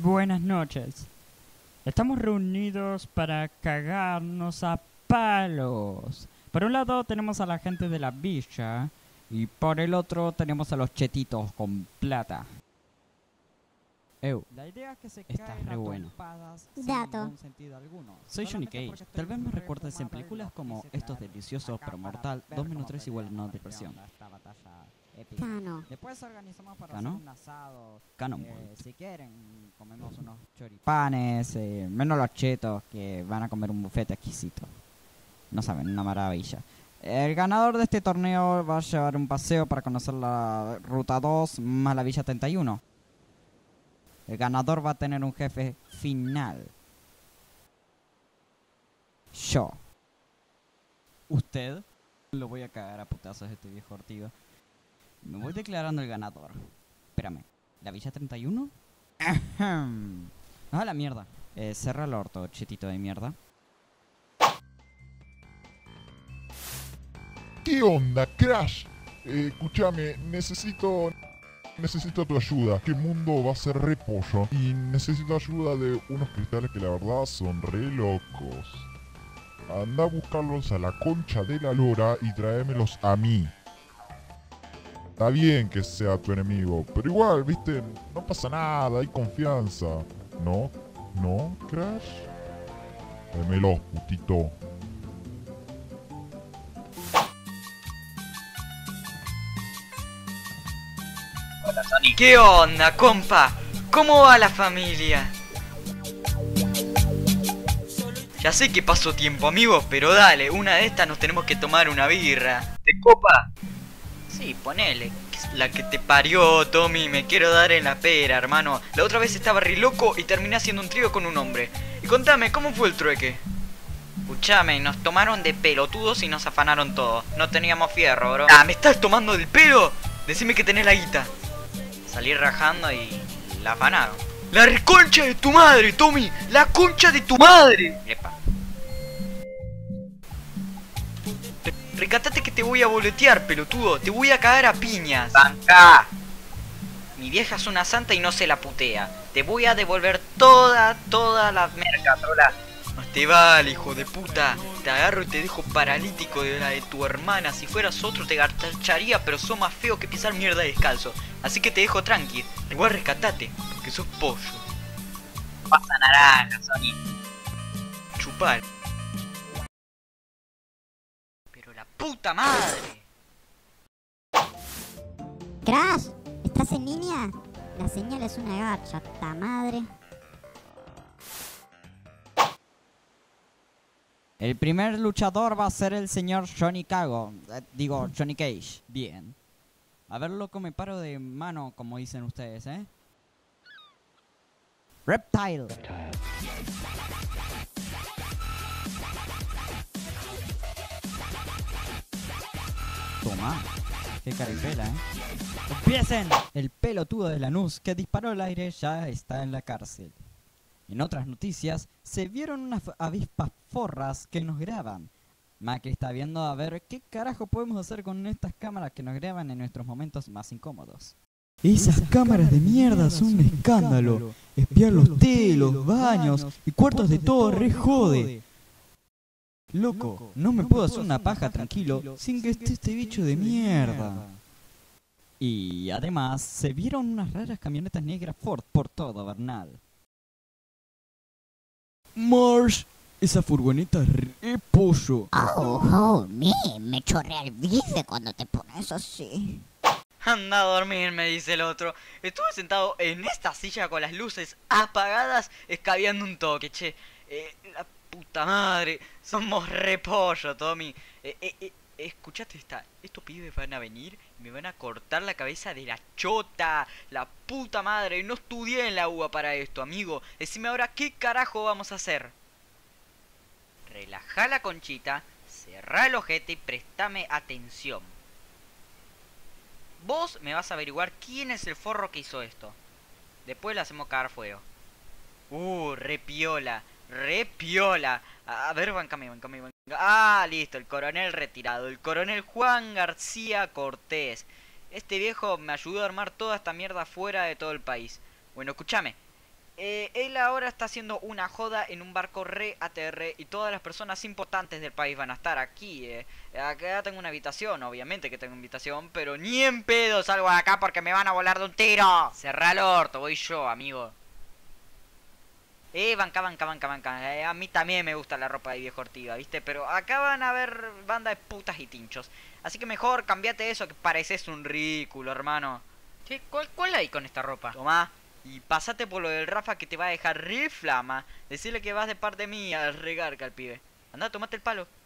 Buenas noches. Estamos reunidos para cagarnos a palos. Por un lado tenemos a la gente de la villa y por el otro tenemos a los chetitos con plata. La idea es que se estás re bueno. Dato. Soy Johnny Cage. Tal vez me recuerdes en películas como Estos Deliciosos Pero Mortal, 2 menos 3 igual 9 de presión. Cano. Después organizamos para hacer un asado. Cano. Si quieren, comemos unos choripanes, menos los chetos que van a comer un buffet exquisito. No saben, una maravilla. El ganador de este torneo va a llevar un paseo para conocer la ruta 2 más la Villa 31. El ganador va a tener un jefe final. Yo. Usted. Lo voy a cagar a putazos este viejo ortigo. Me voy declarando el ganador. Espérame, ¿la Villa 31? ¡Ah, la mierda! Cerra el orto, chetito de mierda. ¿Qué onda, Crash? Escúchame, necesito tu ayuda. Que mundo va a ser repollo. Y necesito ayuda de unos cristales que la verdad son re locos. Anda a buscarlos a la concha de la lora y tráemelos a mí. Está bien que sea tu enemigo, pero igual, viste, no pasa nada, hay confianza. ¿No? ¿No, Crash? Démelo, putito. Hola, Johnny. ¿Qué onda, compa? ¿Cómo va la familia? Ya sé que pasó tiempo, amigos, pero dale, una de estas nos tenemos que tomar una birra. ¿Te copa? Sí, ponele. La que te parió, Tommy, me quiero dar en la pera, hermano. La otra vez estaba re loco y terminé haciendo un trío con un hombre. Y contame, ¿cómo fue el trueque? Escuchame, nos tomaron de pelotudos y nos afanaron todo. No teníamos fierro, bro. Ah, ¿me estás tomando del pelo? Decime que tenés la guita. Salí rajando y la afanaron. ¡La reconcha de tu madre, Tommy! ¡La concha de tu madre! Epa. Recatate que te voy a boletear, pelotudo. Te voy a cagar a piñas. ¡Banca! Mi vieja es una santa y no se la putea. Te voy a devolver toda la merca, trola. No te vale, hijo de puta. Te agarro y te dejo paralítico de la de tu hermana. Si fueras otro te gartacharía, pero sos más feo que pisar mierda descalzo. Así que te dejo tranqui. Igual rescatate, porque sos pollo. Pasa naranja, Sony. Chupar. ¡Puta madre! Crash, ¿estás en línea? La señal es una garcha, puta madre. El primer luchador va a ser el señor Johnny Cago. Digo, Johnny Cage. Bien. A ver, loco, me paro de mano, como dicen ustedes, ¿eh? Reptile. Toma, qué caripela, ¿eh? ¡Empiecen! El pelotudo de Lanús que disparó al aire ya está en la cárcel. En otras noticias, se vieron unas avispas forras que nos graban. Macri está viendo a ver qué carajo podemos hacer con estas cámaras que nos graban en nuestros momentos más incómodos. Esas cámaras de mierda son un escándalo. Espiar los telos, baños y cuartos de todo re jode. Loco, no me puedo hacer una paja tranquilo sin que esté este bicho de mierda. Y además, se vieron unas raras camionetas negras Ford por todo Bernal. Marsh, esa furgoneta es re pollo. Me chorrea el bife cuando te pones así. Anda a dormir, me dice el otro. Estuve sentado en esta silla con las luces apagadas, escabeando un toque, che. La puta madre, somos repollo, Tommy. escuchate esta, estos pibes van a venir y me van a cortar la cabeza de la chota, la puta madre, no estudié en la UBA para esto, amigo, decime ahora qué carajo vamos a hacer. Relajá la conchita, cerrá el ojete y prestame atención. Vos me vas a averiguar quién es el forro que hizo esto. Después le hacemos cagar fuego. Repiola, repiola. A ver, bancame. Ah, listo, el coronel retirado, el coronel Juan García Cortés. Este viejo me ayudó a armar toda esta mierda fuera de todo el país. Bueno, escúchame. Él ahora está haciendo una joda en un barco re ATR y todas las personas importantes del país van a estar aquí, Acá tengo una habitación, obviamente que tengo invitación, pero ni en pedo salgo de acá porque me van a volar de un tiro. Cerrá el orto, voy yo, amigo. Banca. A mí también me gusta la ropa de viejo ortiga, ¿viste? Pero acá van a haber banda de putas y tinchos. Así que mejor cambiate eso que pareces un ridículo, hermano. Che, ¿cuál hay con esta ropa? Tomá. Y pasate por lo del Rafa que te va a dejar re flama. Decirle que vas de parte mía al regarca al pibe. Andá, tomate el palo.